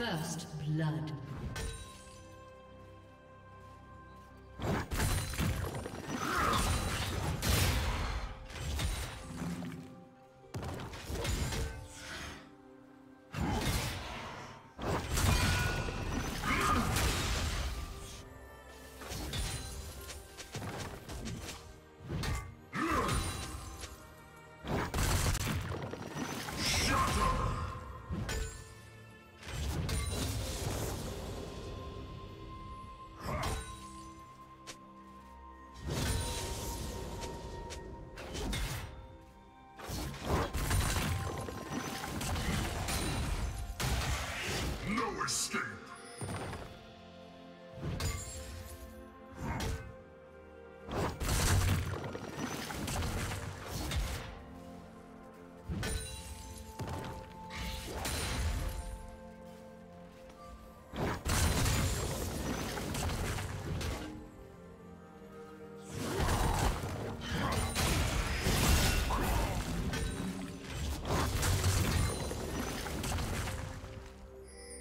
First blood.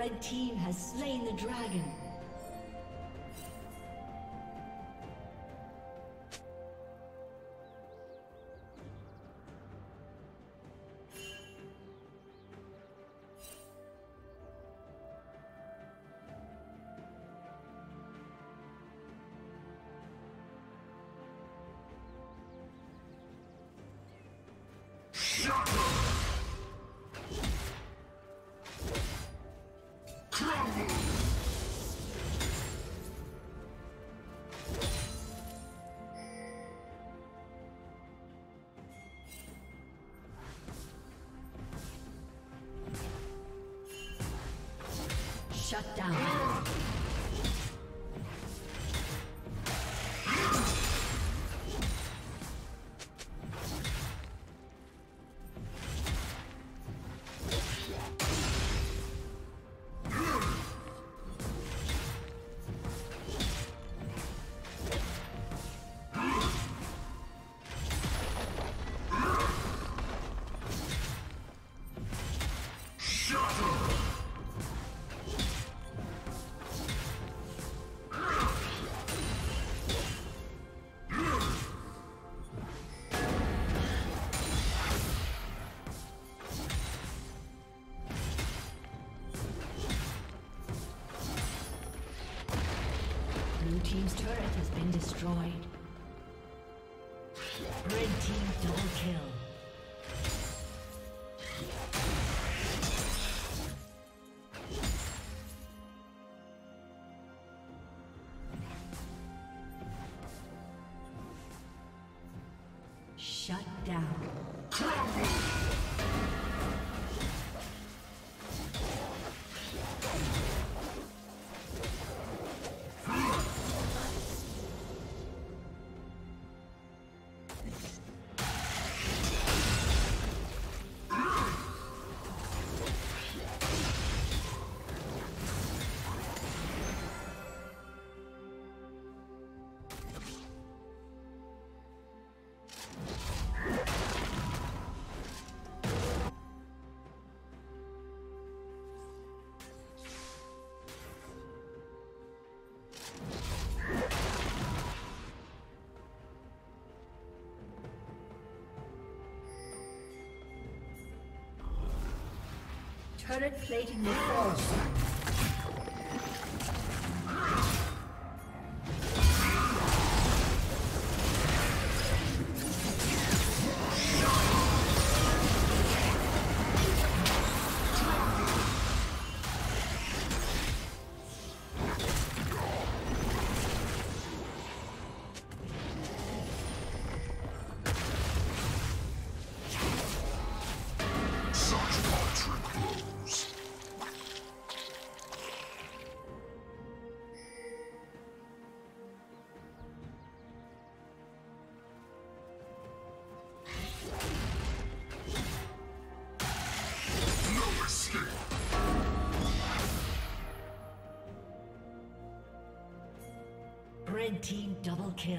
Red team has slain the dragon. Shut down. Team's turret has been destroyed. Red team double kill. Turret plating will fall soon. Double kill.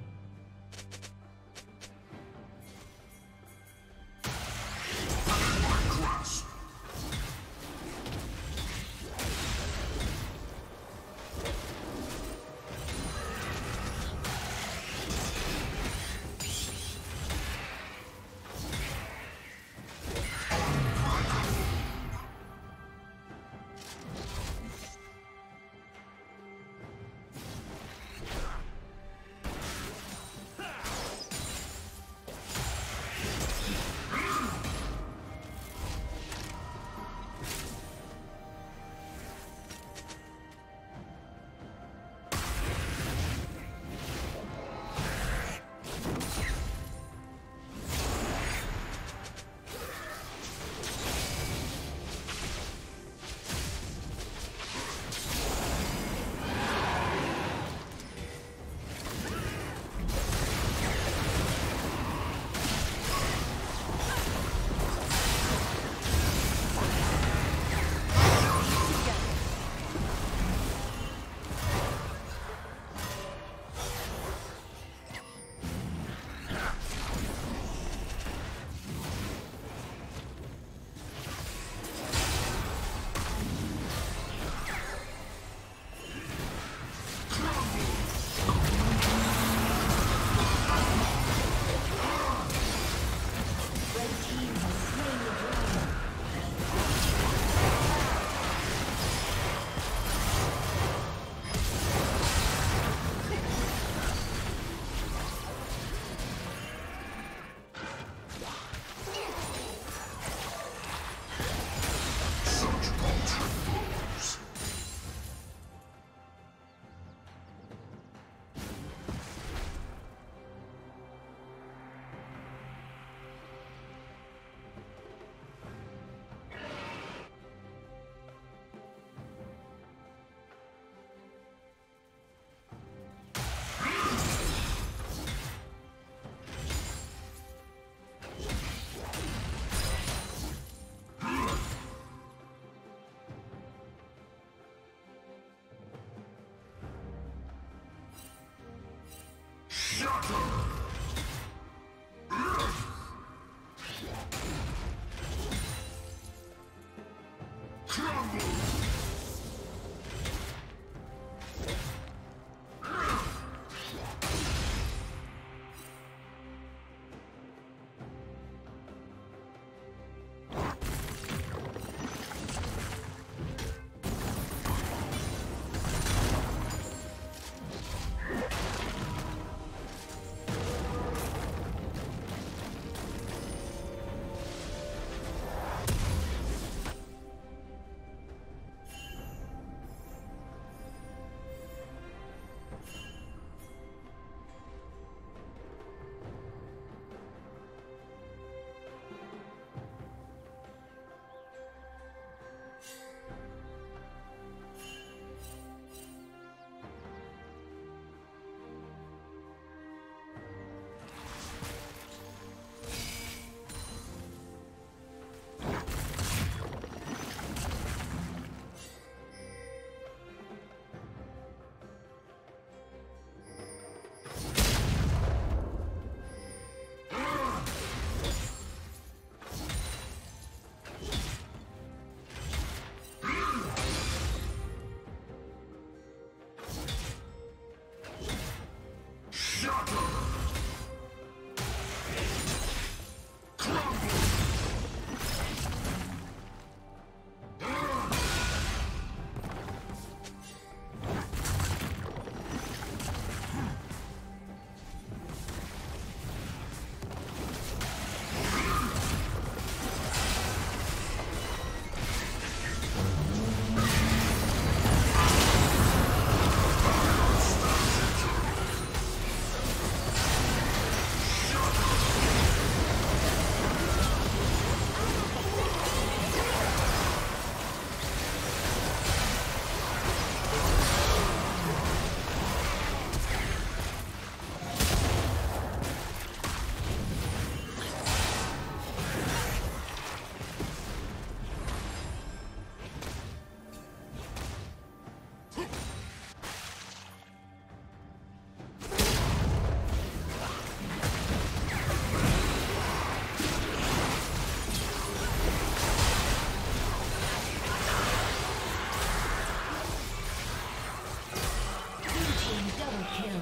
Kill.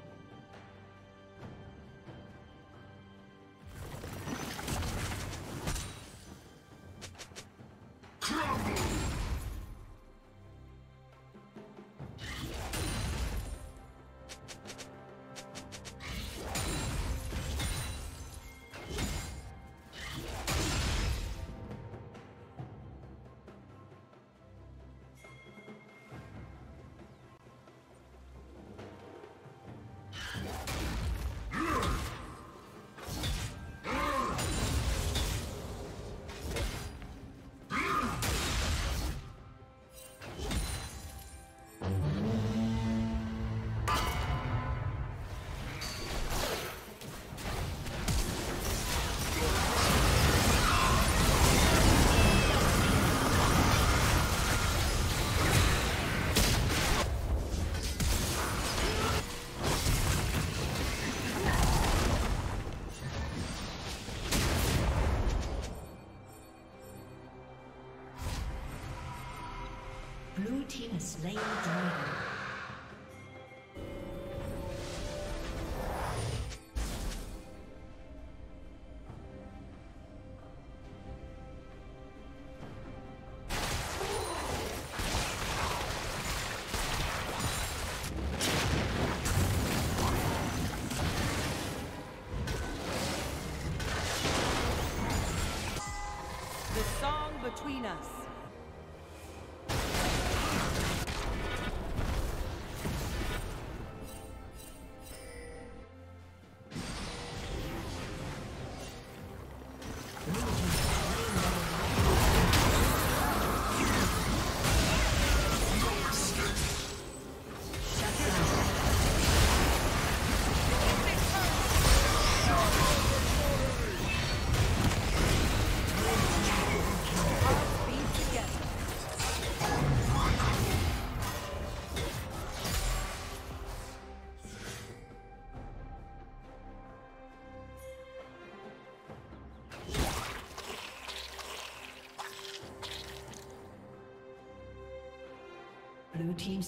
Slay the dragon. The song between us. Blue team's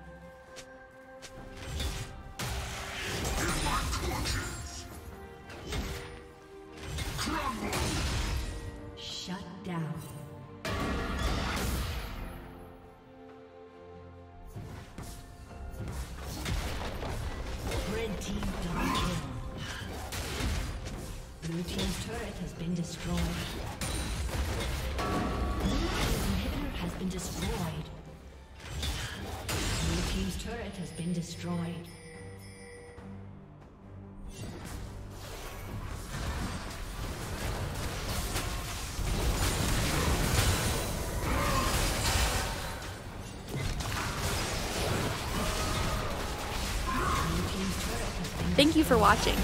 Destroyed. Thank you for watching.